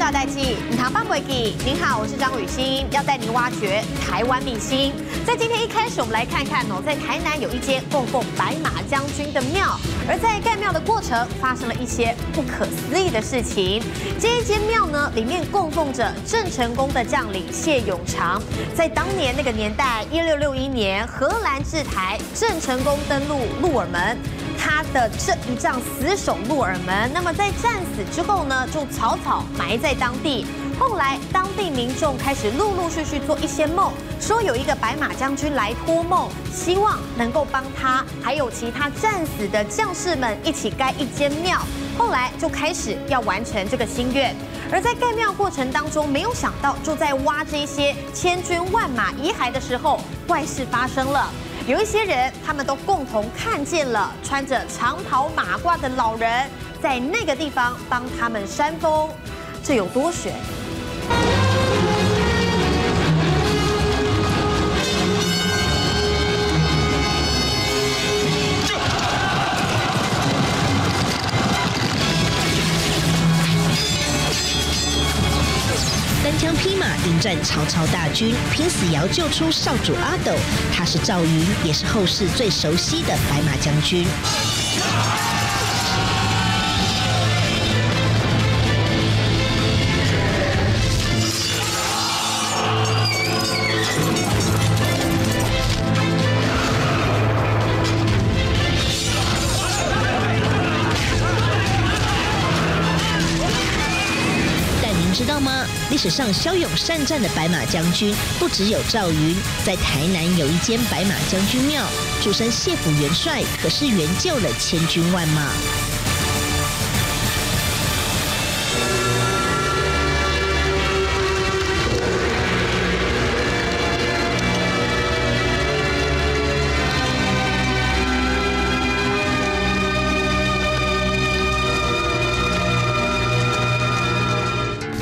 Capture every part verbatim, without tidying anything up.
大代记，你好，棒鬼记，您好，我是张雨欣，要带您挖掘台湾秘辛。在今天一开始，我们来看看哦，在台南有一间供奉白马将军的庙，而在盖庙的过程发生了一些不可思议的事情。这一间庙呢，里面供奉着郑成功的将领谢永长。在当年那个年代，一六六一年，荷兰治台，郑成功登陆鹿耳门。 他的这一仗死守鹿耳门，那么在战死之后呢，就草草埋在当地。后来当地民众开始陆陆续续做一些梦，说有一个白马将军来托梦，希望能够帮他还有其他战死的将士们一起盖一间庙。后来就开始要完成这个心愿。 而在盖庙过程当中，没有想到，就在挖这些千军万马遗骸的时候，怪事发生了。有一些人，他们都共同看见了穿着长袍马褂的老人，在那个地方帮他们扇风，这有多悬？ 单枪匹马迎战曹操大军，拼死也要救出少主阿斗。他是赵云，也是后世最熟悉的白马将军。但您知道吗？ 历史上骁勇善战的白马将军不只有赵云，在台南有一间白马将军庙，主神谢府元帅可是援救了千军万马。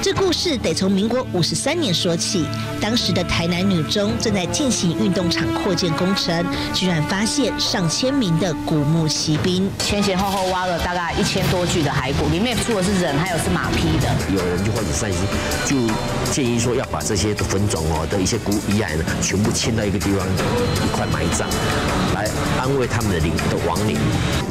这故事得从民国五十三年说起。当时的台南女中正在进行运动场扩建工程，居然发现上千名的古墓骑兵，前前后后挖了大概一千多具的骸骨，里面除了是人，还有是马匹的。有人就患者善心，就建议说要把这些坟冢哦的一些古遗骸呢，全部迁到一个地方一块埋葬，来安慰他们的灵的亡灵。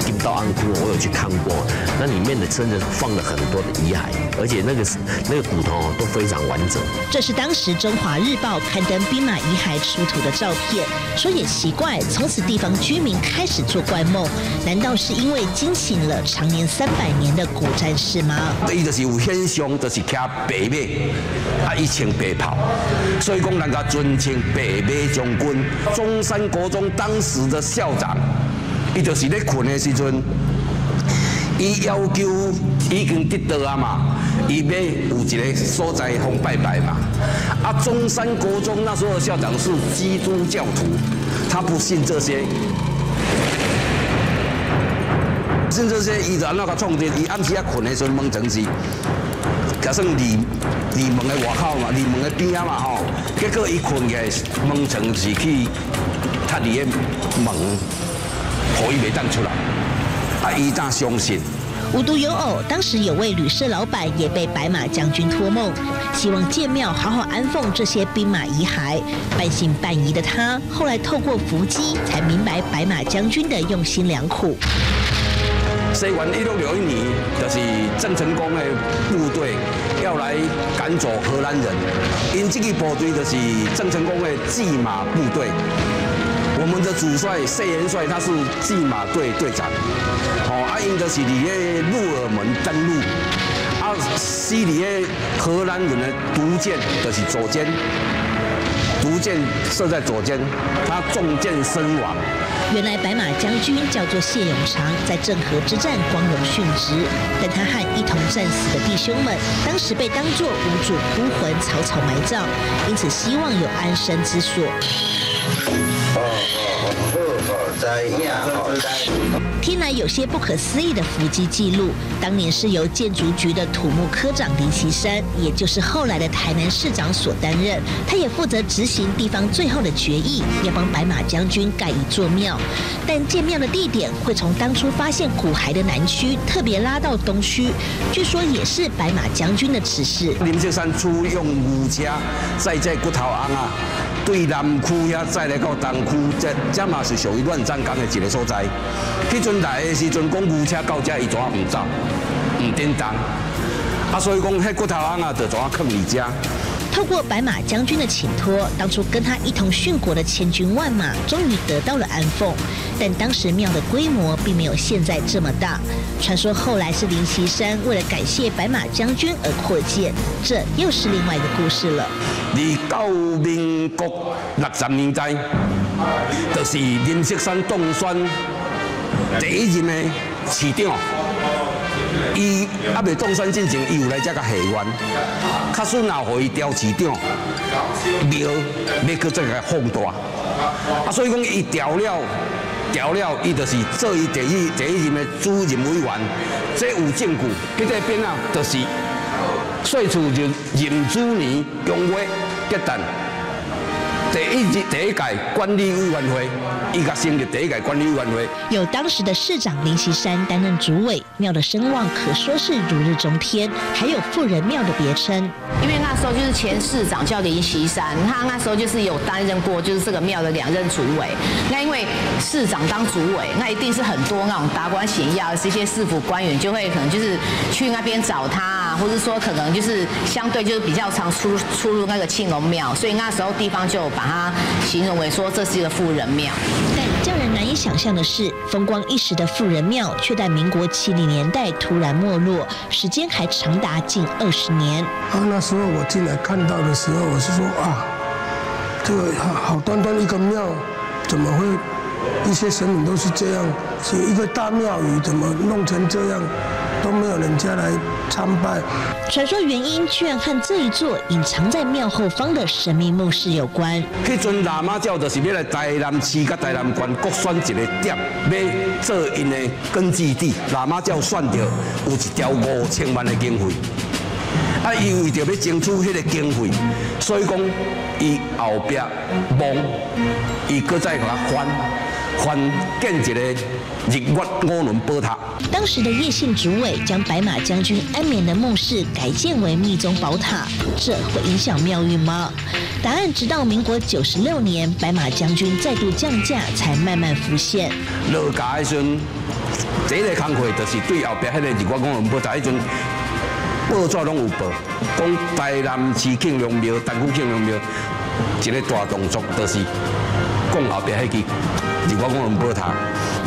金刀安窟我有去看过，那里面的真的放了很多的遗骸，而且那个那个。 这骨头都非常完整。这是当时《中华日报》刊登兵马遗骸出土的照片。说也奇怪，从此地方居民开始做怪梦，难道是因为惊醒了常年三百年的古战士吗？伊就是有现象，就是骑白马，啊，伊穿白袍，所以讲人家尊称白马将军。中山国中当时的校长，伊就是咧困的时阵。 伊要求已经得到啊嘛，伊要有一个所在封拜拜嘛。啊，中山国中那时候的校长是基督教徒，他不信这些，信这些伊就那个创建，伊暗时啊困的时阵蒙城市，加上离离门的外口嘛，离门的边啊嘛吼，结果伊困起来蒙城市去，他离个门，可以袂当出来。 他一旦相信。无独有偶，当时有位旅社老板也被白马将军托梦，希望建庙好好安奉这些兵马遗骸。半信半疑的他，后来透过伏击才明白白马将军的用心良苦。西元一六六一年，就是郑成功的部队要来赶走荷兰人，因这个部队就是郑成功的骑马部队。 我们的主帅谢元帅，他是骑马队队长，哦，啊，因就是伫个鹿耳门登陆，啊，死伫个荷兰人的毒箭，就是左肩，毒箭射在左肩，他中箭身亡。原来白马将军叫做谢永长，在郑和之战光荣殉职，但他和一同战死的弟兄们，当时被当作无主孤魂，草草埋葬，因此希望有安身之所。 Oh, oh, oh, oh, oh. 听来有些不可思议的伏击记录，当年是由建筑局的土木科长林其山，也就是后来的台南市长所担任，他也负责执行地方最后的决议，要帮白马将军盖一座庙。但建庙的地点会从当初发现骨骸的南区特别拉到东区，据说也是白马将军的指示。林其山出用牛车，载在骨头红啊。 对南区遐再来到东区，这这嘛是属于乱葬岗的一个所在。迄阵来的时阵，讲牛车到遮，伊怎啊唔走，唔叮当，啊，所以讲迄骨头翁啊，就怎啊藏伫遮。 透过白马将军的请托，当初跟他一同殉国的千军万马，终于得到了安奉。但当时庙的规模并没有现在这么大，传说后来是林其山为了感谢白马将军而扩建，这又是另外一个故事了。二到民国六十年代，就是林其山当选第一任的市长。 伊还未当选之前，伊有来遮个下院，较顺也互伊调市长，庙要去再个放大，啊，所以讲伊调了，调了，伊就是做伊第一第一任的主任委员，这有证据，迄个边啊，就是岁数就任主年用月结诞，第一日第一届管理委员会。 一个新的第一个管理委员会，有当时的市长林其山担任主委，庙的声望可说是如日中天，还有“富人庙”的别称。因为那时候就是前市长叫林其山，他那时候就是有担任过就是这个庙的两任主委。那因为市长当主委，那一定是很多那种达官显要是一些市府官员就会可能就是去那边找他啊，或者说可能就是相对就是比较常出出入那个庆隆庙，所以那时候地方就把它形容为说这是一个富人庙。 但叫人难以想象的是，风光一时的富人庙却在民国七零年代突然没落，时间还长达近二十年。啊，那时候我进来看到的时候，我是说啊，这个好端端一个庙，怎么会一些神明都是这样？是一个大庙宇，怎么弄成这样？ 都没有人家来参拜。传说原因居然和这一座隐藏在庙后方的神秘墓室有关。迄阵喇嘛教就是要来台南市甲台南县各选一个点，要做因的根据地。喇嘛教选着有一条五千万的经费，啊，伊为着要争取迄个经费，所以讲伊后壁望伊搁再给它翻翻建一个。 日月五轮宝塔。当时的叶姓主委将白马将军安眠的墓室改建为密宗宝塔，这会影响庙运吗？答案直到民国九十六年白马将军再度降驾，才慢慢浮现。落架迄阵，第一个工课就是对后壁迄个日月五轮宝塔迄阵，报纸拢有报，讲台南市庆隆庙、台古庆隆庙一个大动作，就是讲后壁迄支。 日月五轮宝塔，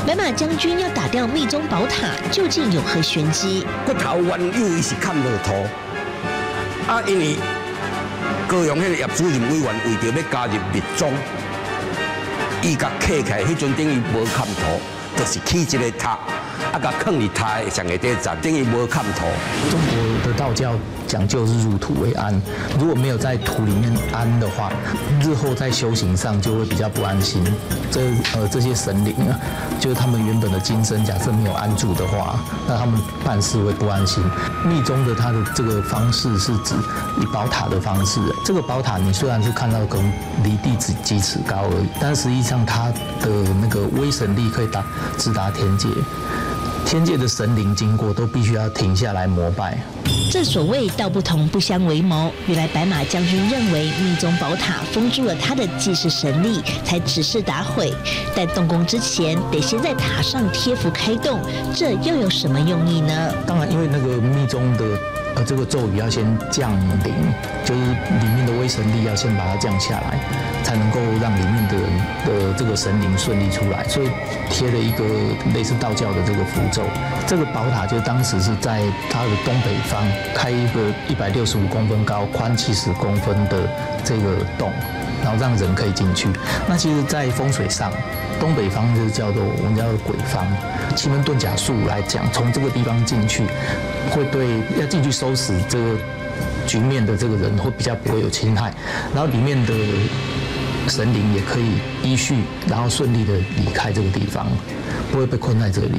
白马将军要打掉密宗宝塔，究竟有何玄机？骨头原因伊是砍落土，啊，因为高雄迄个叶主任委员为着要加入密宗，伊甲起起，迄阵等于无砍土，就是起一个塔，啊，甲放伫塔上下底站，等于无砍土。中国的道教讲究是入土为安，如果没有在土里面安的话，日后在修行上就会比较不安心。 这呃这些神灵啊，就是他们原本的今生，假设没有安住的话，那他们办事会不安心。密宗的它的这个方式是指以宝塔的方式，这个宝塔你虽然是看到跟离地只几尺高而已，但实际上它的那个威神力可以达直达天界。 天界的神灵经过，都必须要停下来膜拜。正所谓“道不同，不相为谋”。原来白马将军认为密宗宝塔封住了他的济世神力，才指示打毁。但动工之前，得先在塔上贴符开洞，这又有什么用意呢？当然，因为那个密宗的呃这个咒语要先降临，就是里面的威神力要先把它降下来，才能够让里面的人的这个神灵顺利出来，所以。 贴了一个类似道教的这个符咒，这个宝塔就当时是在它的东北方开一个一百六十五公分高、宽七十公分的这个洞，然后让人可以进去。那其实，在风水上，东北方就是叫做我们叫做鬼方。奇门遁甲术来讲，从这个地方进去，会对要进去收拾这个局面的这个人，会比较不会有侵害。然后里面的。神灵也可以依序，然后顺利的离开这个地方，不会被困在这里。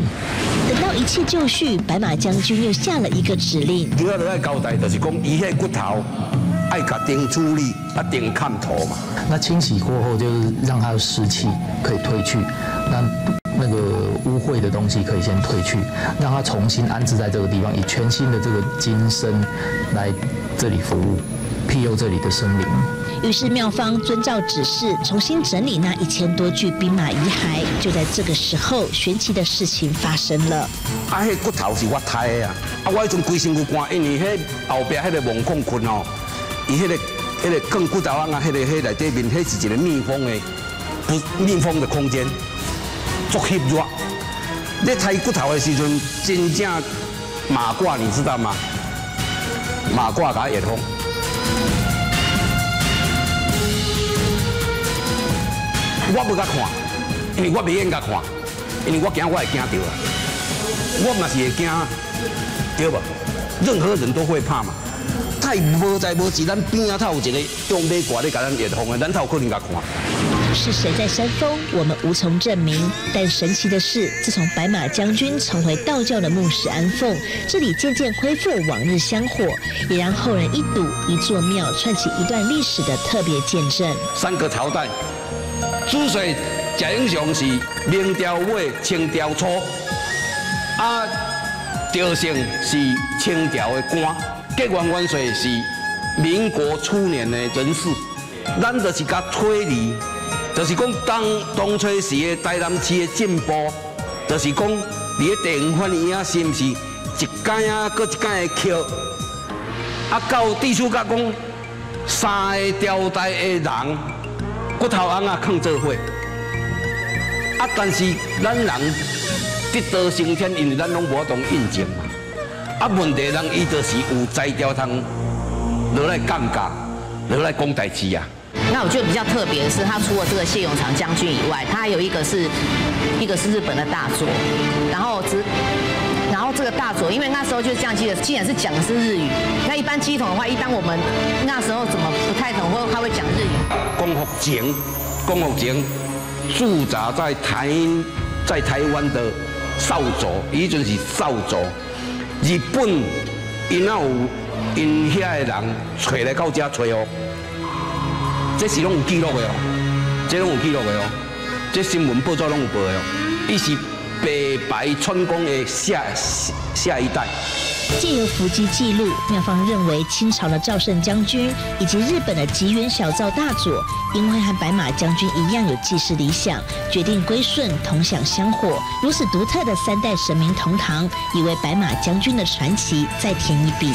等到一切就绪，白马将军又下了一个指令。主要要交代就是讲，伊迄骨头爱甲钉处理，啊钉砍头嘛。那清洗过后，就是让它的湿气可以退去，那那个污秽的东西可以先退去，让它重新安置在这个地方，以全新的这个金身来这里服务，庇佑这里的生灵。 于是妙方遵照指示，重新整理那一千多具兵马遗骸。就在这个时候，玄奇的事情发生了。啊，迄骨头是我杀的啊！啊，我迄阵规身躯汗，因为迄后壁迄个蠓控菌哦，伊迄、那个、迄、那个更骨头啊，迄、那个、迄内底面，迄是一个密封的，不密封的空间，足吸热。你杀骨头的时阵，真正马褂，你知道吗？马褂甲热风。 我不甲看，因为我袂用甲看，因为我惊我会惊到啊！我嘛是会惊，对无？任何人都会怕嘛。太无在无志，咱边啊头有一个用马褂咧甲咱热风的，咱头可能甲看。是谁在煽风？我们无从证明。但神奇的是，自从白马将军重回道教的牧师安奉，这里渐渐恢复往日香火，也让后人一睹一座庙串起一段历史的特别见证。三个朝代。 主帅贾英雄是明朝尾清朝初，啊，赵胜是清朝的官，吉元元帅是民国初年的人士。咱就是甲推理，就是讲当当初时的台南市的进步，就是讲你地方法院啊，是毋是一间啊，搁一间的扣，啊，到地主甲讲三个朝代的人。 骨头翁啊，抗做伙啊！但是咱人得道升天，因为咱拢无同印证嘛。啊，问题人伊就是有才调通落来尴尬，落来讲代志啊。那我觉得比较特别的是，他除了这个谢永长将军以外，他还有一个是一个是日本的大佐，然后只。 然后这个大佐，因为那时候就是这样记得，既然是讲的是日语，那一般机统的话，一般我们那时候怎么不太懂，或他会讲日语。光复前，光复前驻扎在台在台湾的少佐，伊阵是少佐。日本因那有因遐的人找来到遮找哦，这是拢有记录的哦，这拢有记录的哦，这新闻报纸拢有报的哦，伊是。 北白川宫的下下一代，借由伏击记录，妙方认为清朝的赵胜将军以及日本的吉原小造大佐，因为和白马将军一样有济世理想，决定归顺同享香火。如此独特的三代神明同堂，也为白马将军的传奇再添一笔。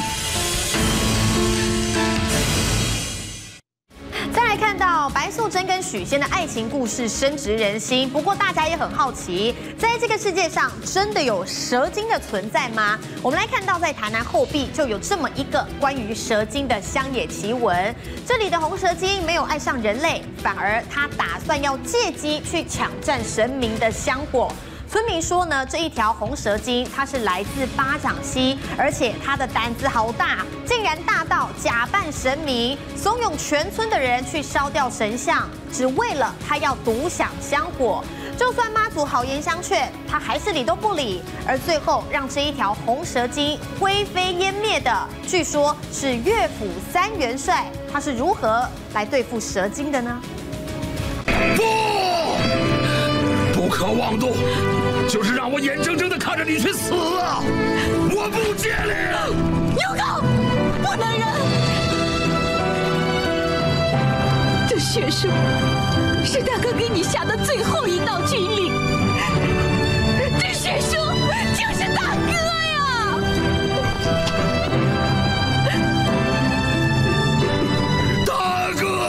白素贞跟许仙的爱情故事深植人心，不过大家也很好奇，在这个世界上真的有蛇精的存在吗？我们来看到，在台南后壁就有这么一个关于蛇精的乡野奇闻。这里的红蛇精没有爱上人类，反而他打算要借机去抢占神明的香火。 村民说呢，这一条红蛇精它是来自巴掌溪，而且它的胆子好大，竟然大到假扮神明，怂恿全村的人去烧掉神像，只为了它要独享香火。就算妈祖好言相劝，它还是理都不理，而最后让这一条红蛇精灰飞烟灭的，据说是乐府三元帅。他是如何来对付蛇精的呢？不，不可妄动。 就是让我眼睁睁地看着你去死啊！我不接你！牛狗，不能忍！这血书是大哥给你下的最后一道军令，这血书就是大哥呀！大哥！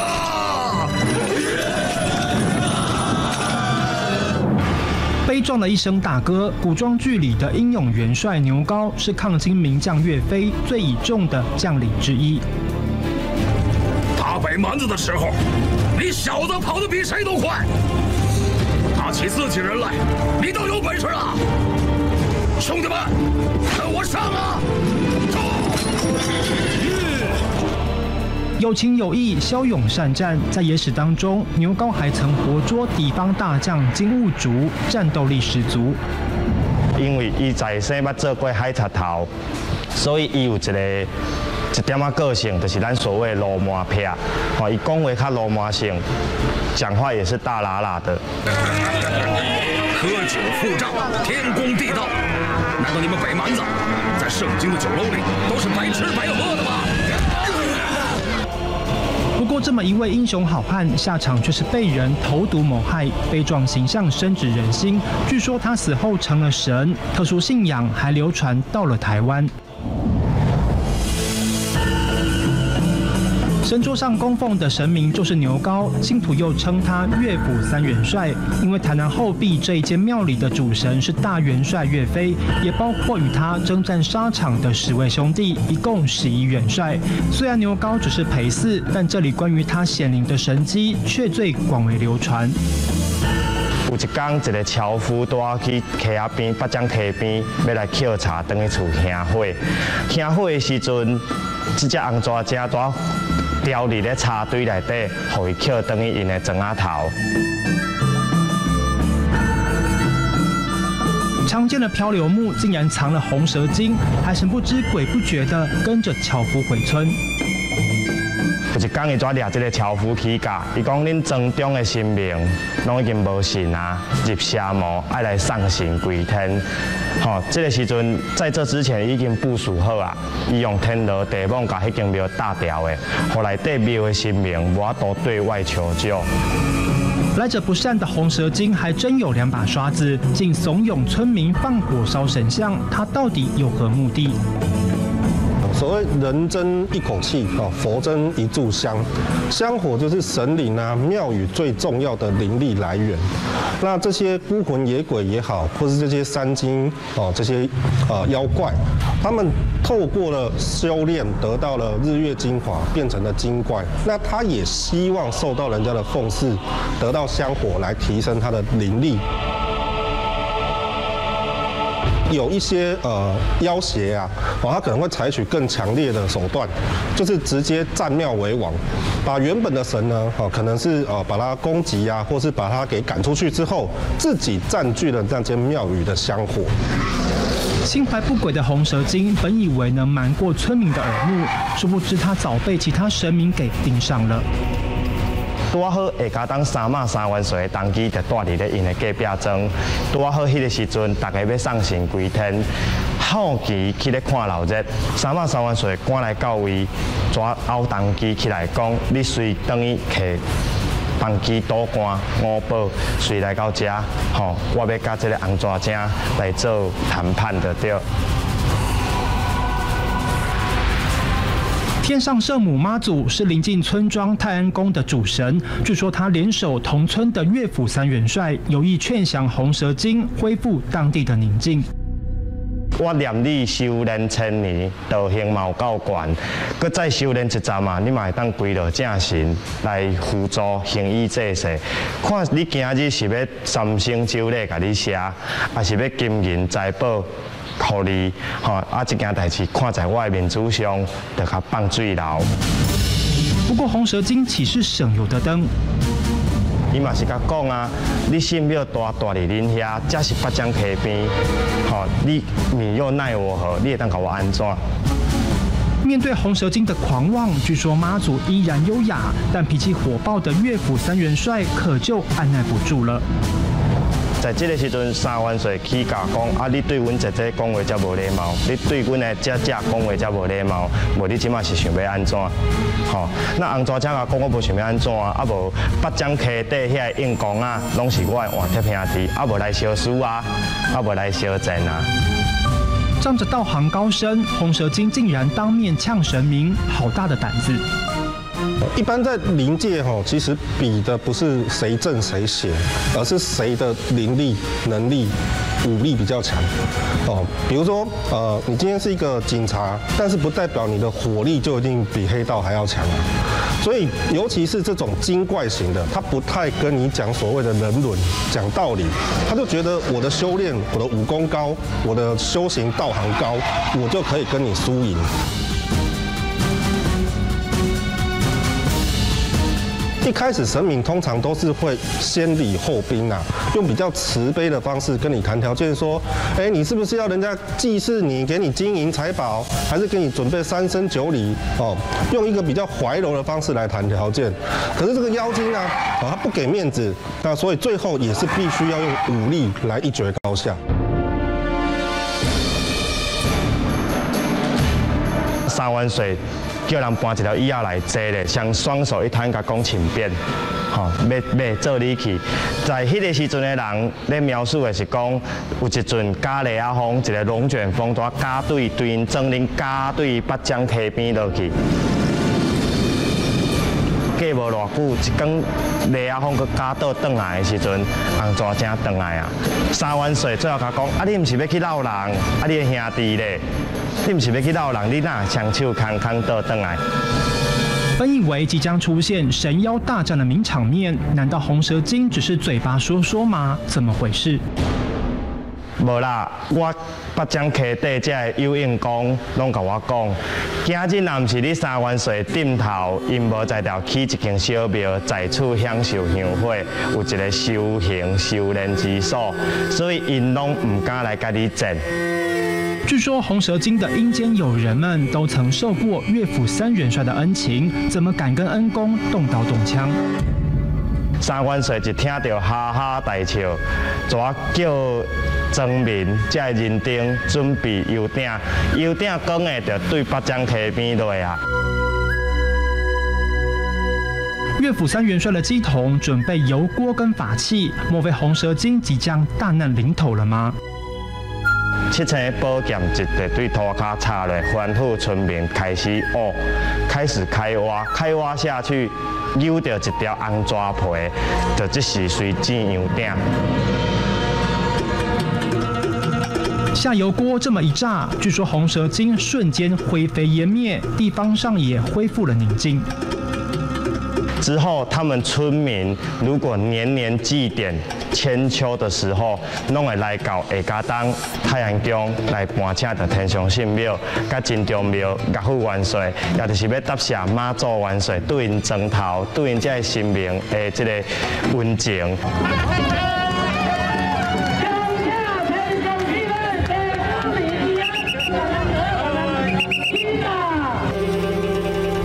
悲壮的一声大哥，古装剧里的英勇元帅牛皋是抗清名将岳飞最倚重的将领之一。打北蛮子的时候，你小子跑得比谁都快。打起自己人来，你倒有本事了。兄弟们，跟我上啊！走！有情有义，骁勇善战，在野史当中，牛皋还曾活捉敌方大将金兀术，战斗力十足。因为伊在生捌做过海贼头，所以伊有一个一点仔个性，就是咱所谓鲁莽癖，吼，伊讲话较鲁莽性，讲话也是大喇喇的。喝酒付账，天公地道。难道你们北蛮子在圣经的酒楼里都是白吃白喝的吗？ 不过，这么一位英雄好汉，下场却是被人投毒谋害，悲壮形象深植人心。据说他死后成了神，特殊信仰还流传到了台湾。神桌上供奉的神明就是牛皋，信徒又称他岳府三元帅，因为台南后壁这一间庙里的主神是大元帅岳飞，也包括与他征战沙场的十位兄弟，一共十一元帅。虽然牛皋只是陪祀，但这里关于他显灵的神迹却最广为流传。有一天，一个樵夫带我去溪仔边、北漳溪边，要来捡柴，回去厝行火。行火的时阵，这只红蛇精带。 掉伫咧插堆内底，互伊捡等于因的庄仔头。常见的漂流木竟然藏了红蛇精，还神不知鬼不觉地跟着樵夫回村。有一天，伊抓抓这个樵夫起价，伊讲恁庄中的神明拢已经无神啊，入邪魔，爱来送神归天。吼、哦，这个时阵，在这之前已经部署好啊，伊用天罗地网甲迄间庙搭掉的，互内底庙的神明无法度对外求救。 来者不善的红蛇精还真有两把刷子，竟怂恿村民放火烧神像，他到底有何目的？所谓人争一口气，哦，佛争一炷香，香火就是神灵啊、庙宇最重要的灵力来源。那这些孤魂野鬼也好，或是这些三精哦，这些呃妖怪，他们透过了修炼得到了日月精华，变成了精怪。那他也希望受到人家的奉祀，得到香火来提升他的灵力。 有一些呃要挟啊，哦，他可能会采取更强烈的手段，就是直接占庙为王，把原本的神呢，哦，可能是呃把他攻击啊，或是把他给赶出去之后，自己占据了那间庙宇的香火。心怀不轨的红蛇精本以为能瞒过村民的耳目，殊不知他早被其他神明给盯上了。 拄啊好下家当三马三元帅的当机就带伫咧因的隔壁庄，拄啊好迄个时阵，大家要送神归天，好奇去咧看热闹，三马三元帅赶来到位，抓后当机起来讲，你随等于摕当机倒竿五宝，随来到遮，吼，我要甲这个红蛇精来做谈判就对。 天上圣母妈祖是临近村庄泰安宫的主神，据说她联手同村的岳府三元帅，有意劝降红蛇精，恢复当地的宁静。我念你修炼千年，道行嘛有够悬，搁再修炼一阵嘛，你嘛会当归到正神来辅助行医济世。看你今日是要三生九礼甲你写，还是要金银财宝？ 互你吼啊！这件代志看在我的面子上，就较放水流。不过红蛇精岂是省油的灯？伊嘛是甲讲啊，你信庙大大伫恁遐，才是北漳溪边，吼、哦、你你又奈我何？你会当甲我安怎？面对红蛇精的狂妄，据说妈祖依然优雅，但脾气火爆的岳府三元帅可就按捺不住了。 在这个时阵，三元帅起价讲：啊，你对阮姐姐讲话才无礼貌，你对阮的姐姐讲话才无礼貌，无你即马是想要安怎？吼、哦，那红蛇精啊讲我无想要安怎啊，啊无北漳溪底遐个硬公啊，拢是我的换铁兄弟，啊无来相输啊，啊无来相争啊。仗着道行高深，红蛇精竟然当面呛神明，好大的胆子！ 一般在灵界吼，其实比的不是谁正谁邪，而是谁的灵力、能力、武力比较强。哦，比如说，呃，你今天是一个警察，但是不代表你的火力就一定比黑道还要强啊。所以，尤其是这种精怪型的，他不太跟你讲所谓的人伦、讲道理，他就觉得我的修炼、我的武功高、我的修行道行高，我就可以跟你输赢。一开始神明通常都是会先礼后兵啊，用比较慈悲的方式跟你谈条件，说，哎，你是不是要人家祭祀你，给你金银财宝，还是给你准备三生九礼？哦，用一个比较怀柔的方式来谈条件。可是这个妖精呢，啊，他不给面子，那所以最后也是必须要用武力来一决高下。 三碗水，叫人搬一条椅仔来坐咧，将双手一摊，甲讲请便，吼、哦，要要做你去。在迄个时阵的人咧描述的是讲，有一阵加雷啊风，一个龙卷风，带加对对因庄林加对北江溪边落去。过无偌久，一天雷啊风佮加倒转来的时阵，红蛇正转来啊。三碗水最后甲讲，啊你毋是要去闹人，啊你的兄弟咧。 你不是要去闹人，你哪双手空空倒转来？本以为即将出现神妖大战的名场面，难道红蛇精只是嘴巴说说吗？怎么回事？无啦，我北漳溪底这个幽应公拢甲我讲，今日若毋是你三元岁顶头，因无在条起一间小庙，在处享受香火，有一个修行修炼之所，所以因拢唔敢来甲你争。 据说红蛇精的阴间友人们都曾受过岳府三元帅的恩情，怎么敢跟恩公动刀动枪？三元帅一听到哈哈大笑，就叫庄民这人丁准备油鼎，油鼎讲的就对北漳溪边落啊。 岳府三元帅的乩童准备油锅跟法器，莫非红蛇精即将大难临头了吗？ 七星宝剑一直对土骹插落，吩咐村民开始挖，开始开挖，开挖下去，扭到一条红纸皮，就即时随进油鼎。下油锅这么一炸，据说红蛇精瞬间灰飞烟灭，地方上也恢复了宁静。 之后，他们村民如果年年祭典千秋的时候，拢会来到下家东太阳宫来搬请到天上圣庙、甲真中庙、岳父元帅，也就是要答谢妈祖元帅对因庄头、对因这个神明的这个温情。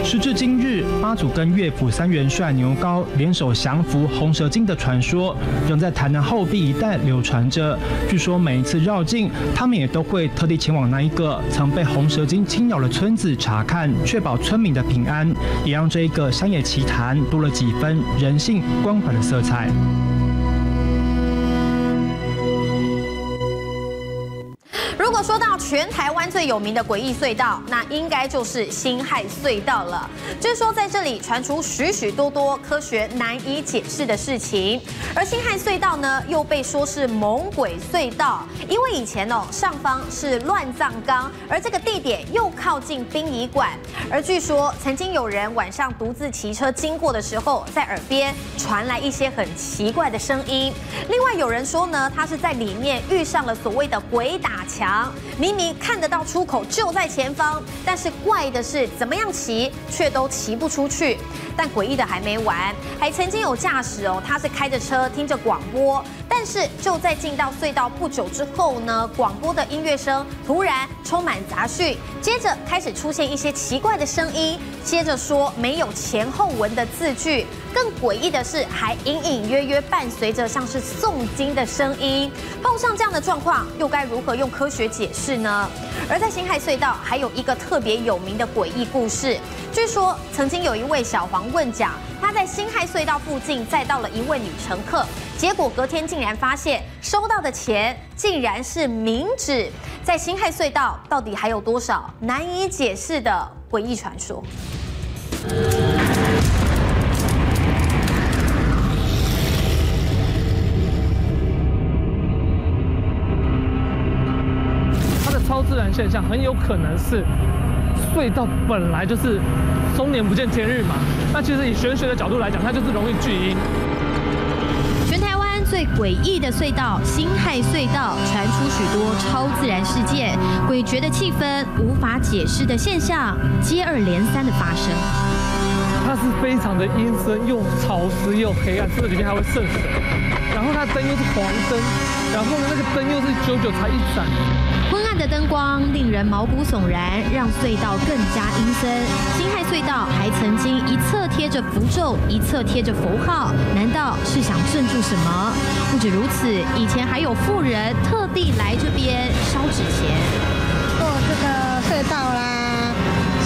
时至今日，妈祖跟岳府三元帅牛皋联手降服红蛇精的传说，仍在台南后壁一带流传着。据说每一次绕境，他们也都会特地前往那一个曾被红蛇精侵扰的村子查看，确保村民的平安，也让这一个乡野奇谈多了几分人性光环的色彩。 说到全台湾最有名的诡异隧道，那应该就是辛亥隧道了。据说在这里传出许许多多科学难以解释的事情，而辛亥隧道呢，又被说是猛鬼隧道，因为以前哦上方是乱葬岗，而这个地点又靠近殡仪馆。而据说曾经有人晚上独自骑车经过的时候，在耳边传来一些很奇怪的声音。另外有人说呢，他是在里面遇上了所谓的鬼打墙。 明明看得到出口就在前方，但是怪的是怎么样骑却都骑不出去。但诡异的还没完，还曾经有驾驶哦，他是开着车听着广播，但是就在进到隧道不久之后呢，广播的音乐声突然充满杂讯，接着开始出现一些奇怪的声音，接着说没有前后文的字句。 更诡异的是，还隐隐约约伴随着像是诵经的声音。碰上这样的状况，又该如何用科学解释呢？而在辛亥隧道，还有一个特别有名的诡异故事。据说，曾经有一位小黄问讲，他在辛亥隧道附近载到了一位女乘客，结果隔天竟然发现收到的钱竟然是冥纸。在辛亥隧道，到底还有多少难以解释的诡异传说？ 自然现象很有可能是隧道本来就是终年不见天日嘛，那其实以玄学的角度来讲，它就是容易聚阴。全台湾最诡异的隧道辛亥隧道，传出许多超自然事件、诡谲的气氛、无法解释的现象，接二连三的发生。 它它是非常的阴森，又潮湿又黑暗，这个里面还会渗水。然后它灯又是黄灯，然后呢那个灯又是久久才一盏。昏暗的灯光令人毛骨悚然，让隧道更加阴森。辛亥隧道还曾经一侧贴着符咒，一侧贴着符号，难道是想镇住什么？不止如此，以前还有富人特地来这边烧纸钱。过这个隧道啦。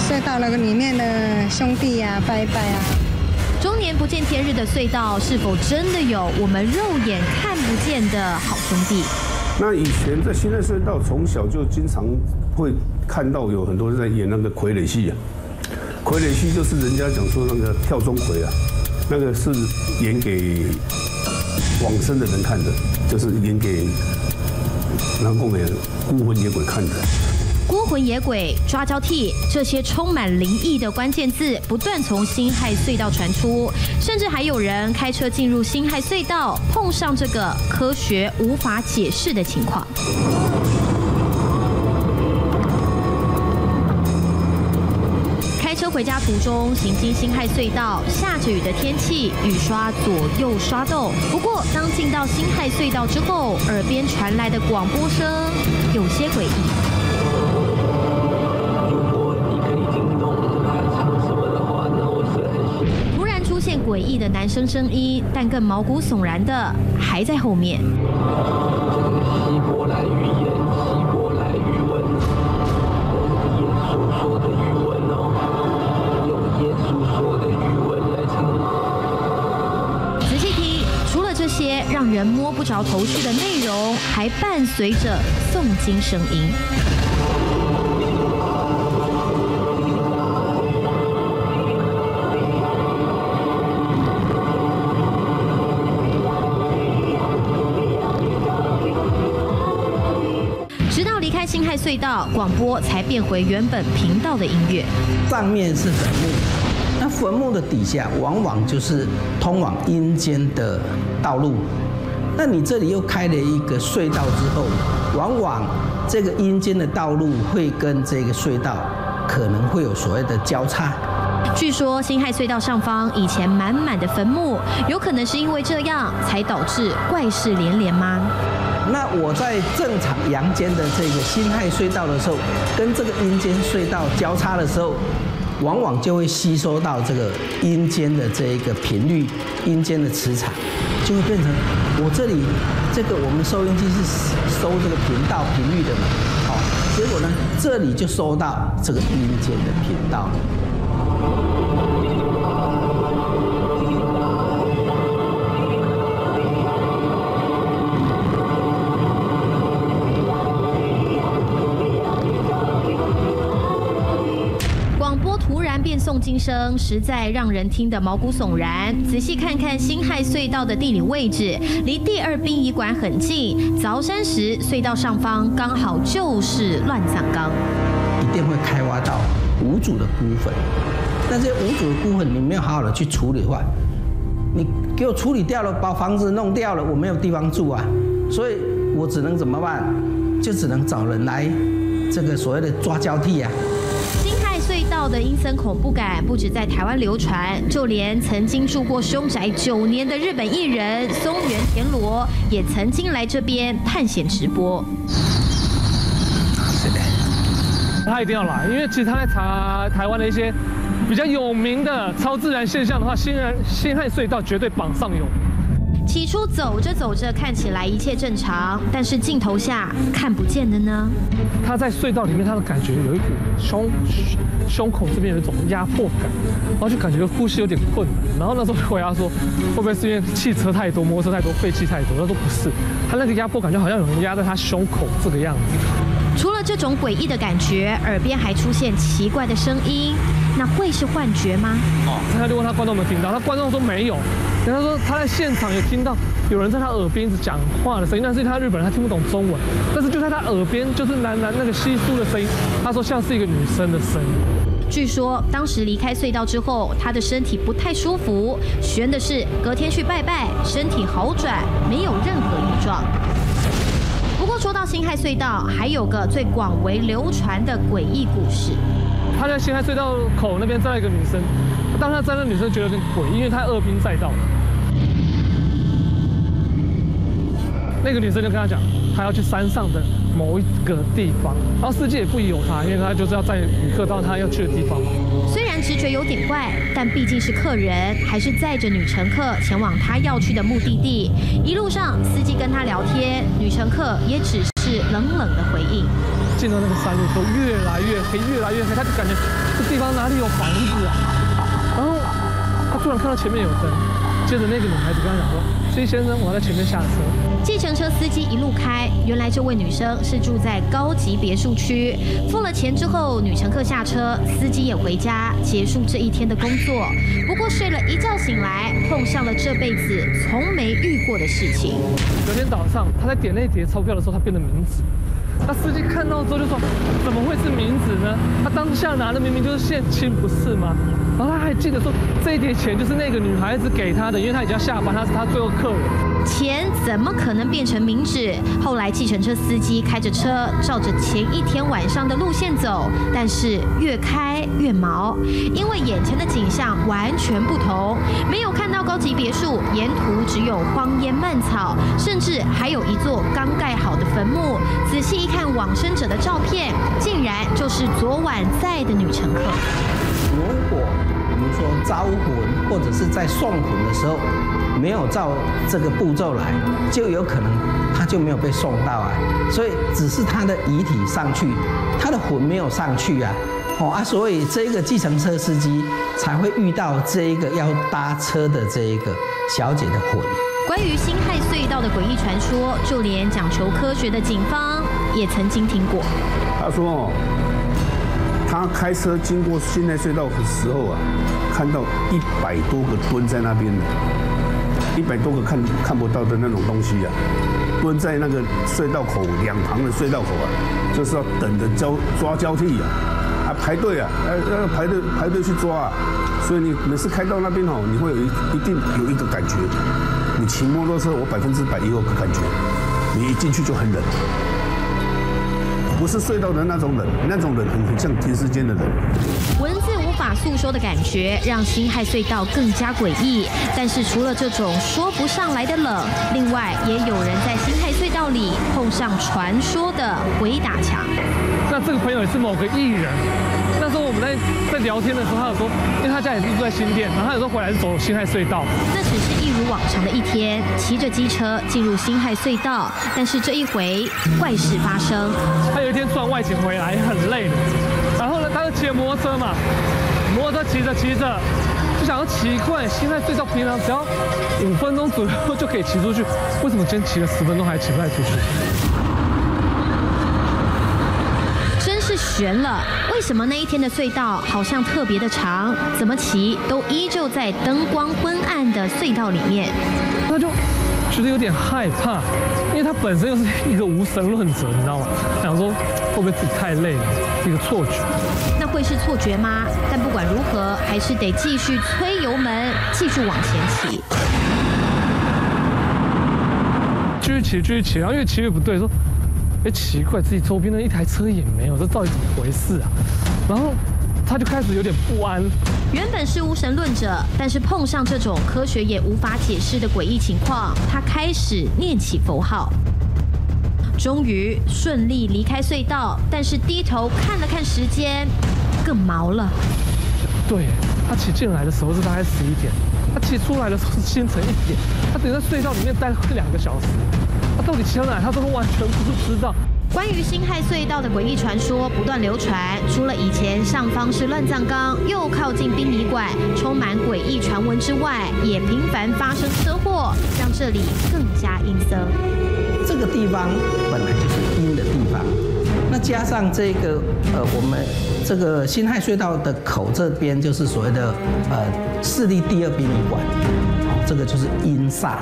隧道那个里面的兄弟呀、啊，拜一拜啊！终年不见天日的隧道，是否真的有我们肉眼看不见的好兄弟？那以前在辛亥隧道，从小就经常会看到有很多人在演那个傀儡戏啊。傀儡戏就是人家讲说那个跳钟馗啊，那个是演给往生的人看的，就是演给南宫的孤魂野鬼看的。 孤魂野鬼、抓交替，这些充满灵异的关键字不断从辛亥隧道传出，甚至还有人开车进入辛亥隧道，碰上这个科学无法解释的情况。开车回家途中，行经辛亥隧道，下着雨的天气，雨刷左右刷动。不过，当进到辛亥隧道之后，耳边传来的广播声有些诡异。 诡异的男生声音，但更毛骨悚然的还在后面。希伯来语言，希伯来语文，耶稣说的语文哦，用耶稣说的语文来唱。仔细听，除了这些让人摸不着头绪的内容，还伴随着诵经声音。 辛亥隧道广播才变回原本频道的音乐。上面是坟墓，那坟墓的底下往往就是通往阴间的道路。那你这里又开了一个隧道之后，往往这个阴间的道路会跟这个隧道可能会有所谓的交叉。 据说辛亥隧道上方以前满满的坟墓，有可能是因为这样才导致怪事连连吗？那我在正常阳间的这个辛亥隧道的时候，跟这个阴间隧道交叉的时候，往往就会吸收到这个阴间的这一个频率、阴间的磁场，就会变成我这里这个我们收音机是收这个频道频率的嘛，好，结果呢这里就收到这个阴间的频道。 变诵经声实在让人听得毛骨悚然。仔细看看辛亥隧道的地理位置，离第二殡仪馆很近。凿山时，隧道上方刚好就是乱葬岗，一定会开挖到无主的孤坟。但这无主的孤坟，你没有好好的去处理的话，你给我处理掉了，把房子弄掉了，我没有地方住啊，所以我只能怎么办？就只能找人来这个所谓的抓交替啊。 隧道的阴森恐怖感不止在台湾流传，就连曾经住过凶宅九年的日本艺人松原田螺，也曾经来这边探险直播。他一定要来，因为其实他在查台湾的一些比较有名的超自然现象的话，辛亥辛亥隧道绝对榜上有名。起初走着走着看起来一切正常，但是镜头下看不见的呢？他在隧道里面，他的感觉有一股凶。 胸口这边有一种压迫感，然后就感觉呼吸有点困难。然后那时候就回答说，会不会是因为汽车太多、摩托车太多、废气太多？他说不是，他那个压迫感就好像有人压在他胸口这个样子。除了这种诡异的感觉，耳边还出现奇怪的声音，那会是幻觉吗？哦，他就问他观众有没有听到，他观众说没有。然后他说他在现场也听到有人在他耳边一直讲话的声音，但是他日本人他听不懂中文，但是就在他耳边就是喃喃那个稀疏的声音，他说像是一个女生的声音。 据说当时离开隧道之后，他的身体不太舒服，悬的是隔天去拜拜，身体好转，没有任何异状。不过说到辛亥隧道，还有个最广为流传的诡异故事。他在辛亥隧道口那边站了一个女生，当他站那女生觉得有点诡异，因为他二兵载道了。那个女生就跟他讲，她要去山上的某一个地方，然后司机也不疑有他，因为他就是要载旅客到他要去的地方嘛。虽然直觉有点怪，但毕竟是客人，还是载着女乘客前往他要去的目的地。一路上，司机跟他聊天，女乘客也只是冷冷的回应。 进到那个山路都越来越黑，越来越黑，他就感觉这地方哪里有房子啊？然后他突然看到前面有灯，接着那个女孩子跟他讲说：“所以先生，我要在前面下车。”计程车司机一路开，原来这位女生是住在高级别墅区。付了钱之后，女乘客下车，司机也回家，结束这一天的工作。不过睡了一觉醒来，碰上了这辈子从没遇过的事情。昨天早上他在点那叠钞票的时候，他变得名字。 那司机看到之后就说：“怎么会是冥纸呢？他当下拿的明明就是现金，不是吗？”然后他还记得说，这一叠钱就是那个女孩子给他的，因为他已经要下班，他是他最后客人。钱怎么可能变成冥纸？后来计程车司机开着车，照着前一天晚上的路线走，但是越开越毛，因为眼前的景象完全不同，没有看到高级别墅，沿途只有荒烟蔓草，甚至还有一座刚盖好的坟墓。仔细一看。 看往生者的照片，竟然就是昨晚在的女乘客。如果我们说招魂或者是在送魂的时候没有照这个步骤来，就有可能她就没有被送到啊。所以只是她的遗体上去，她的魂没有上去啊。哦啊，所以这个计程车司机才会遇到这一个要搭车的这一个小姐的魂。关于辛亥隧道的诡异传说，就连讲求科学的警方。 也曾经听过，他说哦，他开车经过辛亥隧道的时候啊，看到一百多个蹲在那边的，一百多个看看不到的那种东西啊，蹲在那个隧道口两旁的隧道口啊，就是要等着交抓交替啊，啊排队啊，呃呃排队排队去抓啊，所以你每次开到那边哦，你会有一一定有一个感觉，你骑摩托车我百分之百也有个感觉，你一进去就很冷。 不是隧道的那种人，那种人很像停尸间的人。文字无法诉说的感觉，让辛亥隧道更加诡异。但是除了这种说不上来的冷，另外也有人在辛亥隧道里碰上传说的鬼打墙。那这个朋友也是某个艺人。那时候我们在在聊天的时候，他有说，因为他家也是住在新店，然后他有时候回来是走辛亥隧道。那只是一如往常的一天，骑着机车进入辛亥隧道，但是这一回怪事发生。 有一天赚外景回来很累了，然后呢，他就骑摩托车嘛，摩托车骑着骑着，就想要奇怪，辛亥隧道平常只要五分钟左右就可以骑出去，为什么今天骑了十分钟还骑不太出去？真是悬了！为什么那一天的隧道好像特别的长，怎么骑都依旧在灯光昏暗的隧道里面？那就。 觉得有点害怕，因为他本身又是一个无神论者，你知道吗？想说会不会自己太累了，一个错觉。那会是错觉吗？但不管如何，还是得继续催油门，继续往前骑。继续骑，继续骑，然后越骑越不对，说，哎，奇怪，自己周边的一台车也没有，这到底怎么回事啊？然后。 他就开始有点不安。原本是无神论者，但是碰上这种科学也无法解释的诡异情况，他开始念起佛号。终于顺利离开隧道，但是低头看了看时间，更毛了。对，他骑进来的时候是大概十一点，他骑出来的时候是清晨一点，他等于在隧道里面待了快两个小时，他到底骑到哪，他都完全不知道。 关于辛亥隧道的诡异传说不断流传，除了以前上方是乱葬岗，又靠近殡仪馆，充满诡异传闻之外，也频繁发生车祸，让这里更加阴森。这个地方本来就是阴的地方，那加上这个呃，我们这个辛亥隧道的口这边就是所谓的呃市立第二殡仪馆。 这个就是阴煞，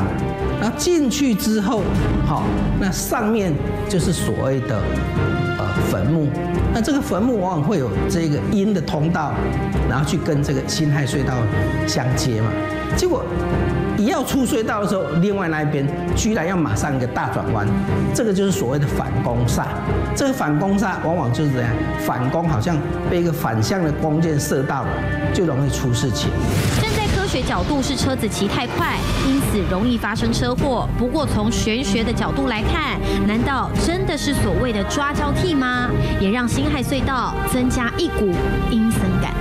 然后进去之后，好，那上面就是所谓的呃坟墓，那这个坟墓往往会有这个阴的通道，然后去跟这个辛亥隧道相接嘛。结果一要出隧道的时候，另外那一边居然要马上一个大转弯，这个就是所谓的反攻煞。这个反攻煞往往就是这样，反攻好像被一个反向的弓箭射到，就容易出事情。 科学角度是车子骑太快，因此容易发生车祸。不过从玄学的角度来看，难道真的是所谓的抓交替吗？也让辛亥隧道增加一股阴森感。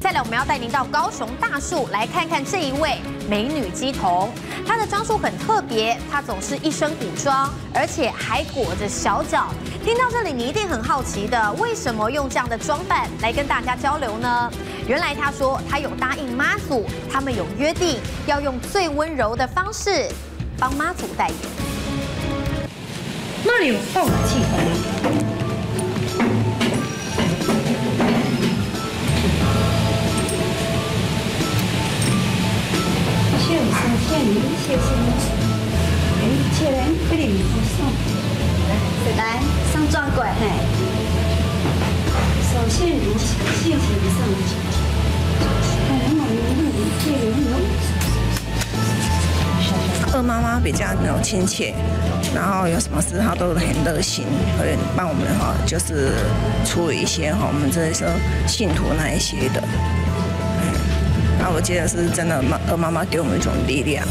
再来，我们要带您到高雄大树来看看这一位美女乩童，她的装束很特别，她总是一身古装，而且还裹着小脚。 听到这里，你一定很好奇的，为什么用这样的装扮来跟大家交流呢？原来他说他有答应妈祖，他们有约定要用最温柔的方式帮妈祖代言。那里有放气筒。谢我三谢你，谢谢你，哎，谢人不离不散。 来，上转轨，嘿，手线如线形上去，哎，我们这里有，二妈妈比较那种亲切，然后有什么事她都很热心，会帮我们哈，就是处理一些哈，我们这些信徒那一些的，嗯，那我觉得是真的，妈二妈妈给我们一种力量。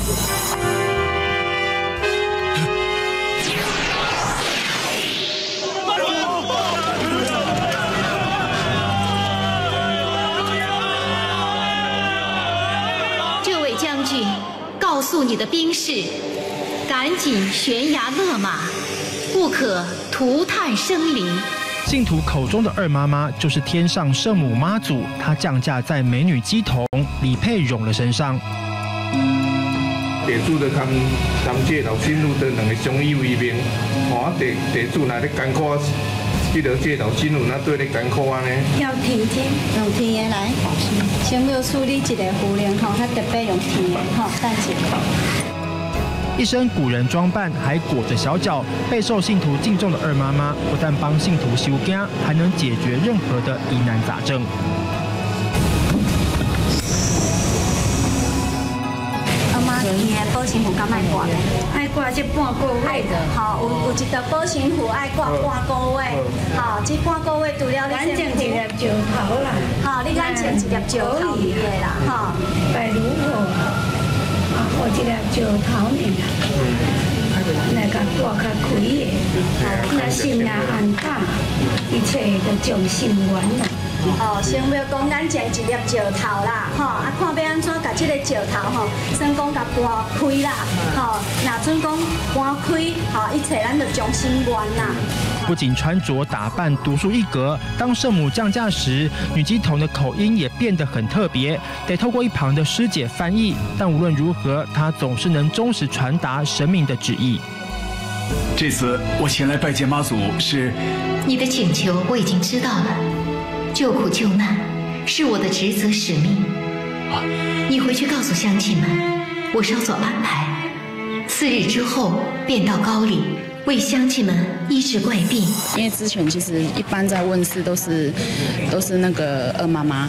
告诉你的兵士，赶紧悬崖勒马，不可涂炭生灵。信徒口中的二妈妈就是天上圣母妈祖，她降驾在美女乩童李佩蓉的身上。地主在看参见老信徒在两个相依为命，我地地主那咧艰苦，去了解老信徒那对咧艰苦安尼。要天天，用天的来。 先要处理一个胡人吼，他特别用甜的吼，带几个。一身古人装扮，还裹着小脚，备受信徒敬重的二妈妈，不但帮信徒修家，还能解决任何的疑难杂症。阿妈，你的保身符敢爱挂未？爱挂这半个月的，好，有有一道保身符爱挂半个月，好，这半个月除了你身体。 好啦，好，你眼前一粒石头你的啦，哈，拜如何？啊，我一粒石头你啦，来甲挂较开的，那心也安踏，一切都从心愿啦。哦，先要讲眼前一粒石头啦，吼，啊，看要安怎甲这个石头吼，先讲甲搬开啦，吼，那准讲搬开，吼，一切咱就从心愿啦。 不仅穿着打扮独树一格，当圣母降驾时，女乩童的口音也变得很特别，得透过一旁的师姐翻译。但无论如何，她总是能忠实传达神明的旨意。这次我前来拜见妈祖是你的请求，我已经知道了。救苦救难是我的职责使命。啊、你回去告诉乡亲们，我稍作安排，四日之后便到高丽。 为乡亲们医治怪病，因为之前其实一般在问世都是都是那个二妈妈，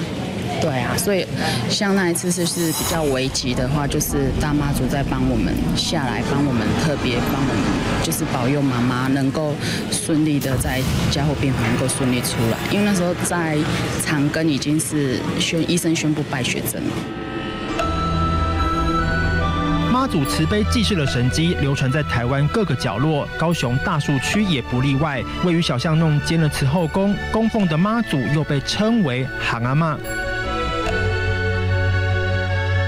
对啊，所以像那一次就是比较危急的话，就是大妈祖在帮我们下来，帮我们特别帮我们就是保佑妈妈能够顺利的在加护病房能够顺利出来，因为那时候在长庚已经是宣医生宣布败血症了。 妈祖慈悲济世的神迹流传在台湾各个角落，高雄大树区也不例外。位于小巷弄间的慈后宫，供奉的妈祖又被称为行阿嬷。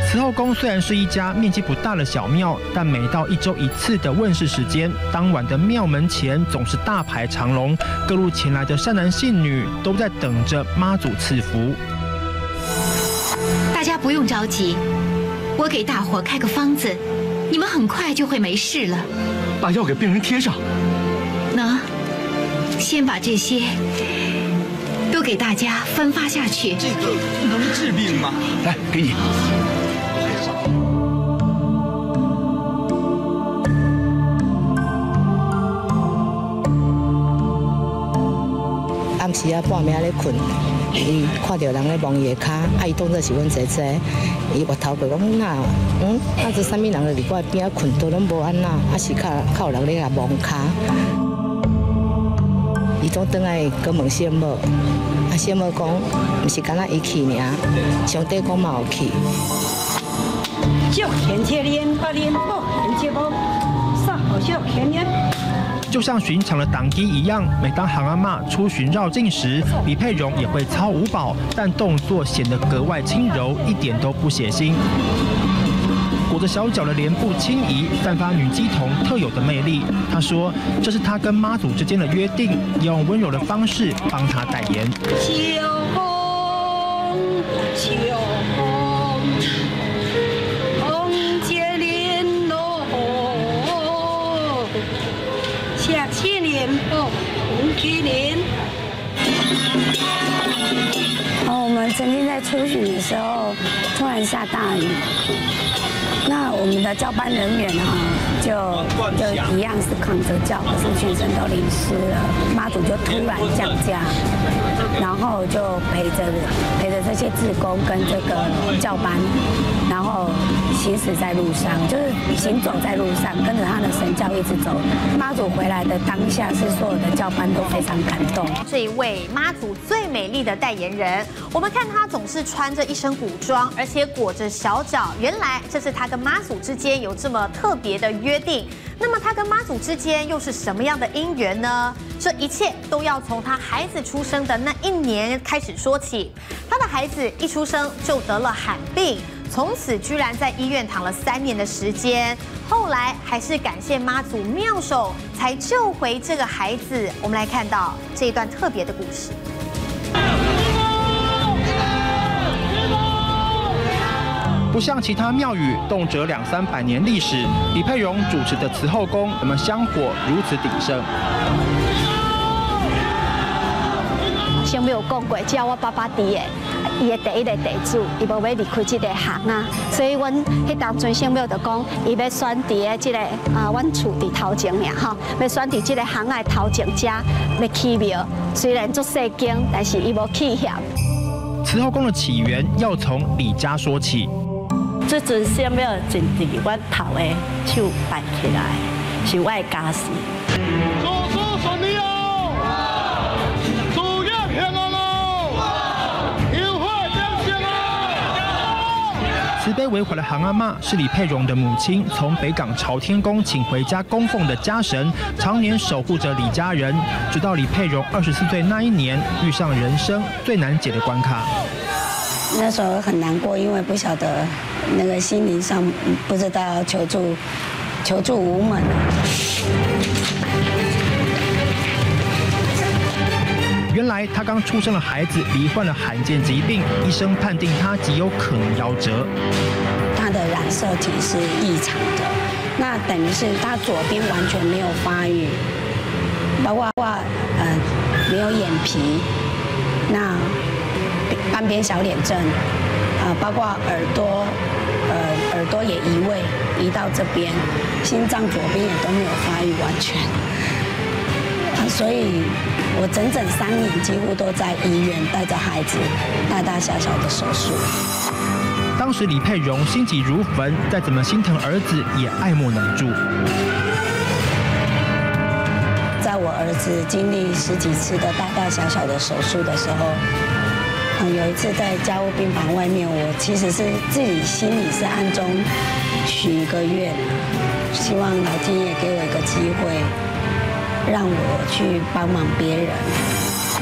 慈后宫虽然是一家面积不大的小庙，但每到一周一次的问世时间，当晚的庙门前总是大排长龙，各路前来的善男信女都在等着妈祖赐福。大家不用着急。 我给大伙开个方子，你们很快就会没事了。把药给病人贴上。那，先把这些都给大家分发下去。这个能治病吗？来，给你。暗时啊半暝咧困，伊看到人咧摸伊个脚，啊伊当作是阮姐姐，伊越头过讲哪，嗯，啊做啥物人咧伫我边啊困都拢无安那，啊是较较有人咧啊摸脚。伊总转来佮问先无，啊先无讲，毋是干那伊去尔，上帝讲嘛有去。就前些年八年后，前些后，上好像前年。 就像寻常的党基一样，每当行阿嬷出巡绕境时，李佩蓉也会操五宝，但动作显得格外轻柔，一点都不血腥。裹着小脚的莲步轻移，散发女乩童特有的魅力。她说：“这是她跟妈祖之间的约定，要用温柔的方式帮她代言。”秋风，秋风，风接莲落。 两千年哦，五千年。哦，我们曾经在出巡的时候，突然下大雨，那我们的教班人员哈、啊，就就一样是扛着轿，可是全身都淋湿了。妈祖就突然降驾，然后就陪着陪着这些志工跟这个教班，然后。 行驶在路上，就是行走在路上，跟着他的神教一直走。妈祖回来的当下，是所有的教班都非常感动。这一位妈祖最美丽的代言人，我们看她总是穿着一身古装，而且裹着小脚。原来这是她跟妈祖之间有这么特别的约定。那么她跟妈祖之间又是什么样的因缘呢？这一切都要从她孩子出生的那一年开始说起。她的孩子一出生就得了罕病。 从此居然在医院躺了三年的时间，后来还是感谢妈祖妙手才救回这个孩子。我们来看到这一段特别的故事。不像其他庙宇动辄两三百年历史，李佩蓉主持的慈后宫，怎么香火如此鼎盛？ 先没有讲过，只有我爸爸伫的，伊的第一个地主，伊无要离开这个行啊，所以阮迄当阵先没有就讲，伊要选伫的这个啊，阮厝伫头前尔吼，要选伫这个行的头前遮要起庙，虽然做细间，但是伊无起嫌。慈后宫的起源要从李家说起。这阵先没有真伫我头的手摆起来，是我的家事。 慈悲为怀的杭阿嬷是李佩蓉的母亲，从北港朝天宫请回家供奉的家神，常年守护着李家人，直到李佩蓉二十四岁那一年遇上人生最难解的关卡。那时候很难过，因为不晓得那个心灵上不知道求助，求助无门。 原来她刚出生的孩子罹患了罕见疾病，医生判定她极有可能夭折。她的染色体是异常的，那等于是她左边完全没有发育，包括呃没有眼皮，那半边小脸症，啊，包括耳朵，呃耳朵也移位移到这边，心脏左边也都没有发育完全。 所以，我整整三年几乎都在医院带着孩子，大大小小的手术。当时李佩蓉心急如焚，再怎么心疼儿子也爱莫能助。在我儿子经历十几次的大大小小的手术的时候，嗯，有一次在家务病房外面，我其实是自己心里是暗中许一个愿，希望老天爷给我一个机会。 让我去帮忙别人，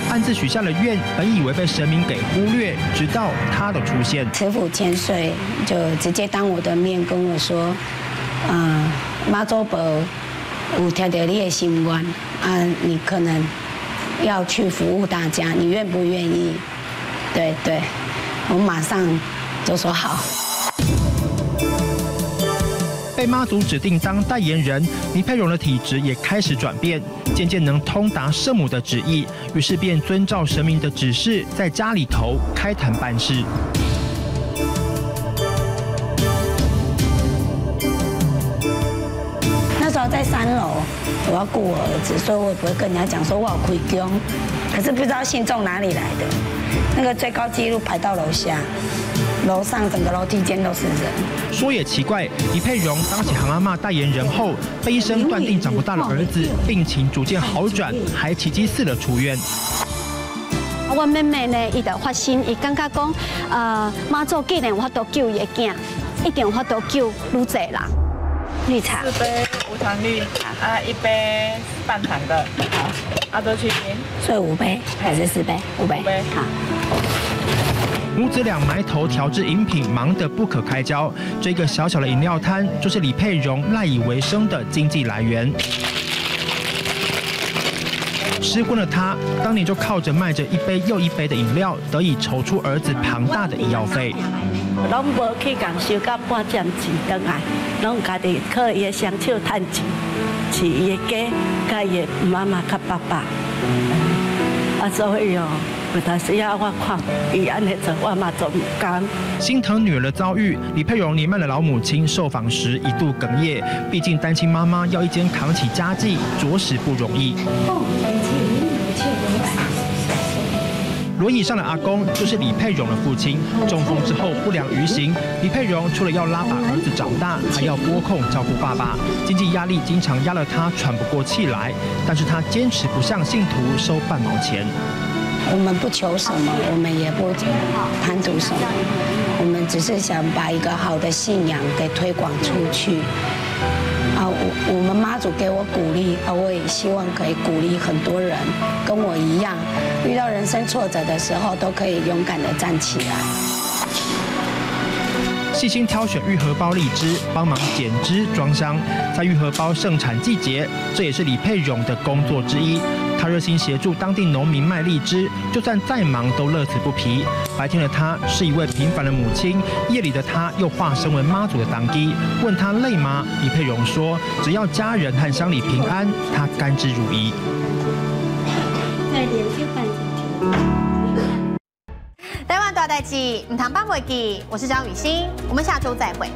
暗自许下了愿，本以为被神明给忽略，直到他的出现。慈父千岁就直接当我的面跟我说：“啊，妈祖婆有听到你的心愿，啊，你可能要去服务大家，你愿不愿意？”对对，我马上就说好。 被妈祖指定当代言人，李佩蓉的体质也开始转变，渐渐能通达圣母的旨意，于是便遵照神明的指示，在家里头开坛办事。那时候在三楼，我要顾我儿子，所以我也不会跟人家讲说我有开工。可是不知道信众哪里来的，那个最高纪录排到楼下。 楼上整个楼梯间都是人。说也奇怪，李佩蓉当起行阿嬷代言人后，被医生断定长不大的儿子病情逐渐好转，还奇迹似的出院。我妹妹呢，伊就发心，伊感觉讲，呃，妈祖既然有法度救伊的囝，一定有法度救愈济人。绿茶。四杯无糖绿，啊，一杯半糖的，好，阿多去冰。所以五杯还是四杯？五杯。好。 母子俩埋头调制饮品，忙得不可开交。这个小小的饮料摊，就是李佩蓉赖以为生的经济来源。失婚的她，当年就靠着卖着一杯又一杯的饮料，得以筹出儿子庞大的医药费。拢无去共收到半针钱转来，拢家己靠伊的双手赚钱，饲伊的家，甲伊妈妈甲爸爸。啊，所以哦。 但是要我看，伊安尼做，我嘛做唔甘。心疼女儿的遭遇，李佩蓉年迈的老母亲受访时一度哽咽，毕竟单亲妈妈要一肩扛起家计，着实不容易。轮椅上的阿公就是李佩蓉的父亲，中风之后不良于行，李佩蓉除了要拉拔儿子长大，还要拨控照顾爸爸，经济压力经常压得她喘不过气来。但是她坚持不向信徒收半毛钱。 我们不求什么，我们也不贪图什么，我们只是想把一个好的信仰给推广出去。啊，我我们妈祖给我鼓励啊，我也希望可以鼓励很多人，跟我一样，遇到人生挫折的时候都可以勇敢的站起来。 细心挑选愈合包荔枝，帮忙剪枝装箱。在愈合包盛产季节，这也是李佩蓉的工作之一。她热心协助当地农民卖荔枝，就算再忙都乐此不疲。白天的她是一位平凡的母亲，夜里的她又化身为妈祖的当乩。问她累吗？李佩蓉说：“只要家人和乡里平安，她甘之如饴。” 台湾大代誌，唔通放袂记。我是张雨欣，我们下周再会。